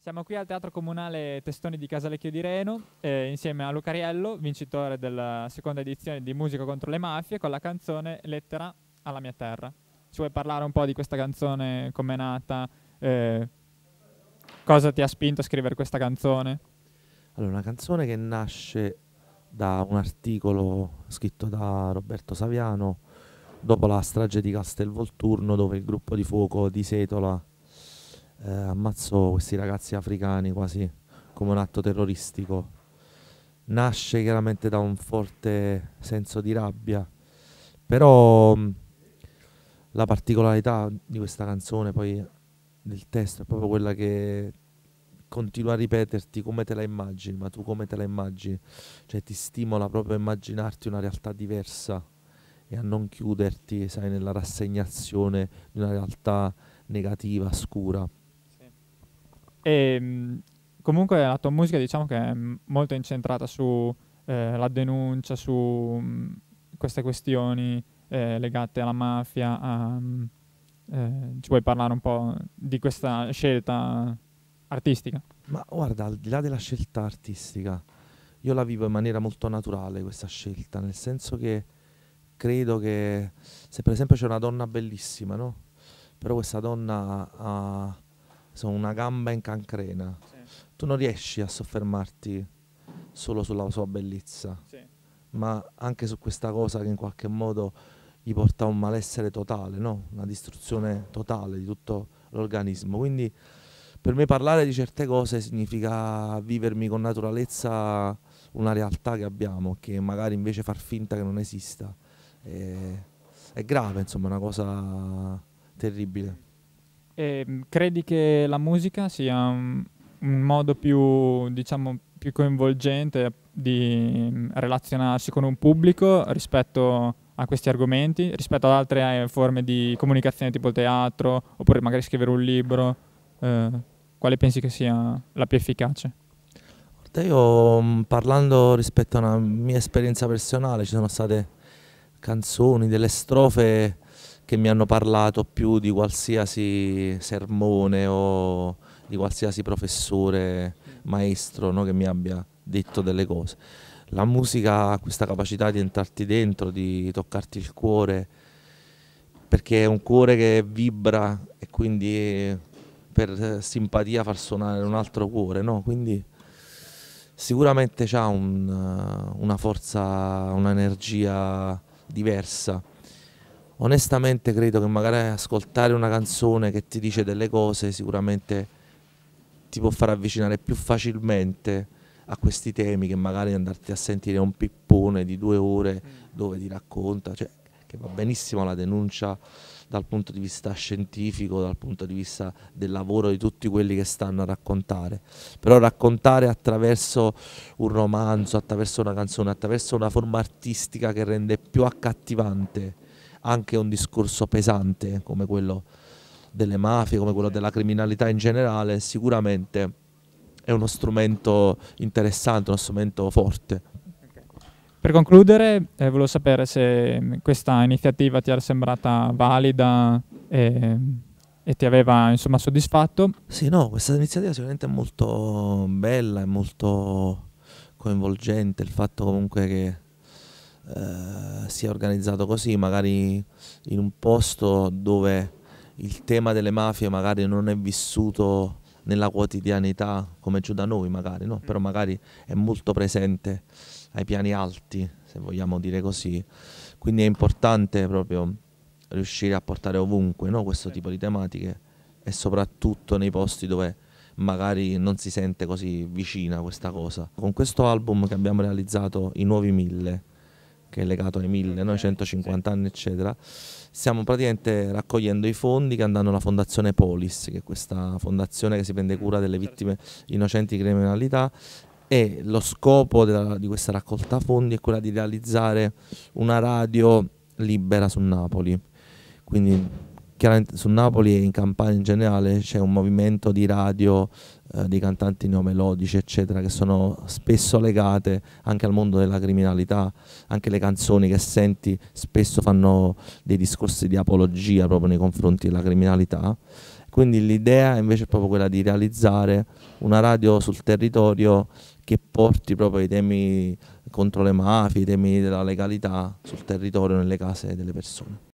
Siamo qui al Teatro Comunale Testoni di Casalecchio di Reno, insieme a Lucariello, vincitore della seconda edizione di Musico contro le Mafie, con la canzone Lettera alla mia terra. Ci vuoi parlare un po' di questa canzone, com'è nata, cosa ti ha spinto a scrivere questa canzone? Allora, una canzone che nasce da un articolo scritto da Roberto Saviano dopo la strage di Castelvolturno, dove il gruppo di fuoco di Setola ammazzò questi ragazzi africani quasi come un atto terroristico. Nasce chiaramente da un forte senso di rabbia, però la particolarità di questa canzone, poi del testo, è proprio quella che continua a ripeterti come te la immagini, ma tu come te la immagini, cioè ti stimola proprio a immaginarti una realtà diversa e a non chiuderti, sai, nella rassegnazione di una realtà negativa, scura. E comunque la tua musica, diciamo che è molto incentrata sulla denuncia, su queste questioni legate alla mafia. Ci vuoi parlare un po' di questa scelta artistica? Ma guarda, al di là della scelta artistica, io la vivo in maniera molto naturale questa scelta, nel senso che credo che se per esempio c'è una donna bellissima, no? Però questa donna ha una gamba in cancrena, sì. Tu non riesci a soffermarti solo sulla sua bellezza, sì, ma anche su questa cosa che in qualche modo gli porta a un malessere totale, no? Una distruzione totale di tutto l'organismo. Quindi per me parlare di certe cose significa vivermi con naturalezza una realtà che abbiamo, che magari invece far finta che non esista. È grave, insomma, una cosa terribile. Credi che la musica sia un modo più, diciamo, più coinvolgente di relazionarsi con un pubblico rispetto a questi argomenti, rispetto ad altre forme di comunicazione tipo teatro, oppure magari scrivere un libro? Quale pensi che sia la più efficace? Io, parlando rispetto a una mia esperienza personale, ci sono state canzoni, delle strofe che mi hanno parlato più di qualsiasi sermone o di qualsiasi professore, maestro, no, che mi abbia detto delle cose. La musica ha questa capacità di entrarti dentro, di toccarti il cuore, perché è un cuore che vibra e quindi per simpatia far suonare un altro cuore, no? Quindi sicuramente c'ha una forza, un'energia diversa. Onestamente credo che magari ascoltare una canzone che ti dice delle cose sicuramente ti può far avvicinare più facilmente a questi temi che magari andarti a sentire un pippone di 2 ore dove ti racconta, cioè, che va benissimo la denuncia dal punto di vista scientifico, dal punto di vista del lavoro di tutti quelli che stanno a raccontare, però raccontare attraverso un romanzo, attraverso una canzone, attraverso una forma artistica che rende più accattivante anche un discorso pesante come quello delle mafie, come quello della criminalità in generale, sicuramente è uno strumento interessante, uno strumento forte. Okay. Per concludere, volevo sapere se questa iniziativa ti era sembrata valida e ti aveva, insomma, soddisfatto. Sì, no, questa iniziativa sicuramente è molto bella, è molto coinvolgente, il fatto comunque che si è organizzato così, magari in un posto dove il tema delle mafie magari non è vissuto nella quotidianità come giù da noi magari, no? Però magari è molto presente ai piani alti, se vogliamo dire così, quindi è importante proprio riuscire a portare ovunque, no? Questo tipo di tematiche, e soprattutto nei posti dove magari non si sente così vicina questa cosa. Con questo album che abbiamo realizzato, I Nuovi Mille, che è legato ai 1000, no? 150 anni eccetera, stiamo praticamente raccogliendo i fondi che andranno alla Fondazione Polis, che è questa fondazione che si prende cura delle vittime innocenti di criminalità, e lo scopo di questa raccolta fondi è quella di realizzare una radio libera su Napoli. Quindi chiaramente su Napoli e in Campania in generale c'è un movimento di radio dei cantanti neomelodici eccetera, che sono spesso legate anche al mondo della criminalità, anche le canzoni che senti spesso fanno dei discorsi di apologia proprio nei confronti della criminalità. Quindi l'idea invece è proprio quella di realizzare una radio sul territorio che porti proprio i temi contro le mafie, i temi della legalità sul territorio, nelle case delle persone.